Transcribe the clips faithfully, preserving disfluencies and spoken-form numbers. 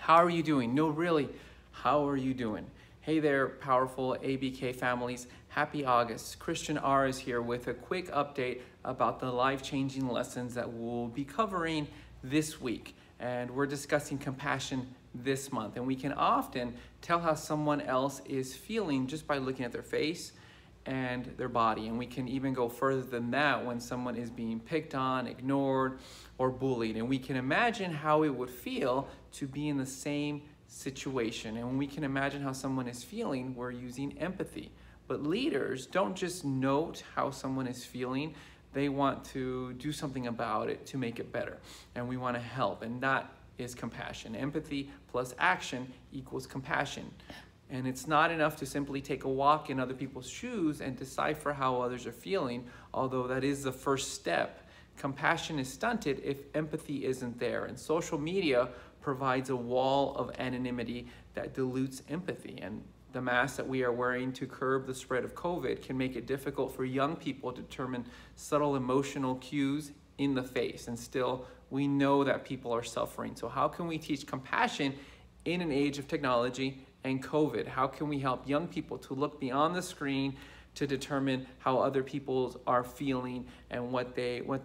How are you doing? No, really, how are you doing? Hey there, powerful A B K families. Happy August. Christian R is here with a quick update about the life-changing lessons that we'll be covering this week. And we're discussing compassion this month. And we can often tell how someone else is feeling just by looking at their face and their body. And we can even go further than that when someone is being picked on, ignored, or bullied. And we can imagine how it would feel to be in the same situation. And when we can imagine how someone is feeling, we're using empathy. But leaders don't just note how someone is feeling, they want to do something about it to make it better. And we want to help, and that is compassion. Empathy plus action equals compassion. And it's not enough to simply take a walk in other people's shoes and decipher how others are feeling, although that is the first step. Compassion is stunted if empathy isn't there, and social media provides a wall of anonymity that dilutes empathy. And the mask that we are wearing to curb the spread of COVID can make it difficult for young people to determine subtle emotional cues in the face. And still, we know that people are suffering. So how can we teach compassion in an age of technology and COVID? How can we help young people to look beyond the screen to determine how other people are feeling and what they, what,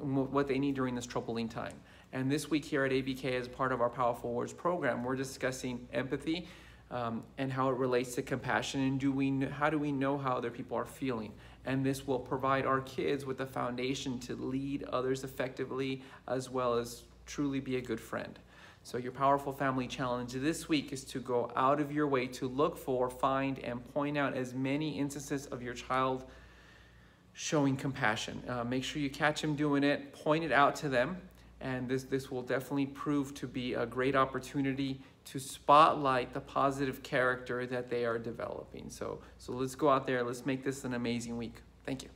what they need during this troubling time? And this week here at A B K, as part of our Powerful Words program, we're discussing empathy, Um, and how it relates to compassion, and do we how do we know how other people are feeling. And this will provide our kids with the foundation to lead others effectively, as well as truly be a good friend. So your powerful family challenge this week is to go out of your way to look for, find, and point out as many instances of your child showing compassion. Uh, make sure you catch them doing it, point it out to them, and this this will definitely prove to be a great opportunity to spotlight the positive character that they are developing. So, so let's go out there, let's make this an amazing week. Thank you.